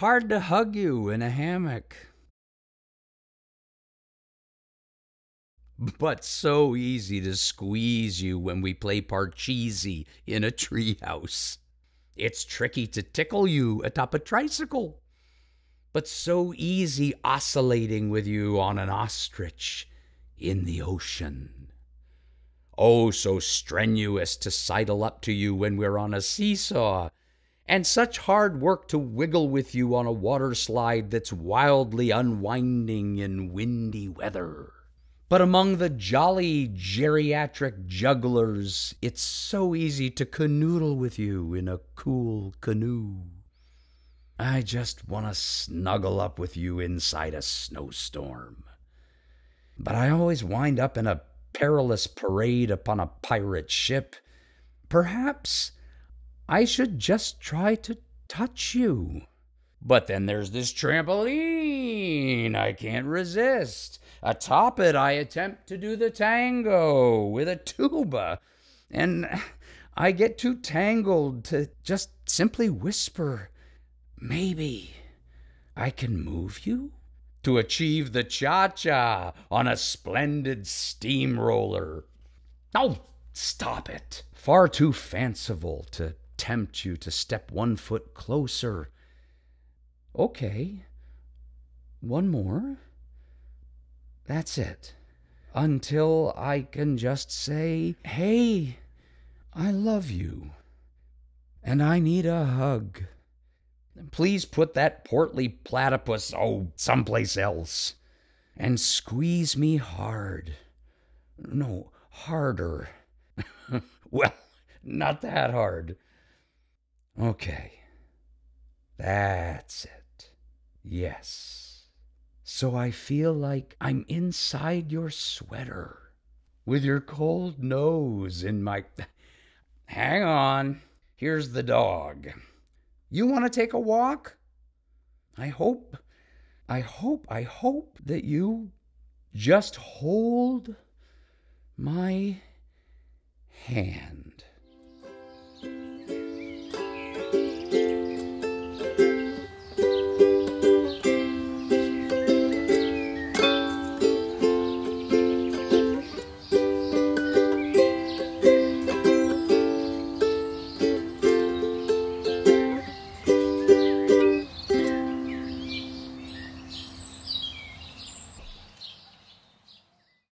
hard to hug you in a hammock, but so easy to squeeze you when we play Parcheesi in a treehouse. It's tricky to tickle you atop a tricycle, but so easy oscillating with you on an ostrich in the ocean. Oh, so strenuous to sidle up to you when we're on a seesaw, and such hard work to wiggle with you on a water slide that's wildly unwinding in windy weather. But among the jolly geriatric jugglers, it's so easy to canoodle with you in a cool canoe. I just want to snuggle up with you inside a snowstorm. But I always wind up in a perilous parade upon a pirate ship. Perhaps I should just try to touch you. But then there's this trampoline I can't resist. Atop it, I attempt to do the tango with a tuba, and I get too tangled to just simply whisper, "Maybe I can move you?" to achieve the cha-cha on a splendid steamroller. Oh, stop it. Far too fanciful to tempt you to step one foot closer. Okay, one more. That's it. Until I can just say, "Hey, I love you, and I need a hug. Please put that portly platypus, someplace else, and squeeze me hard. No, harder." Well, not that hard. Okay, that's it. Yes. So I feel like I'm inside your sweater, with your cold nose in my... Hang on, here's the dog. You want to take a walk? I hope that you just hold my hand.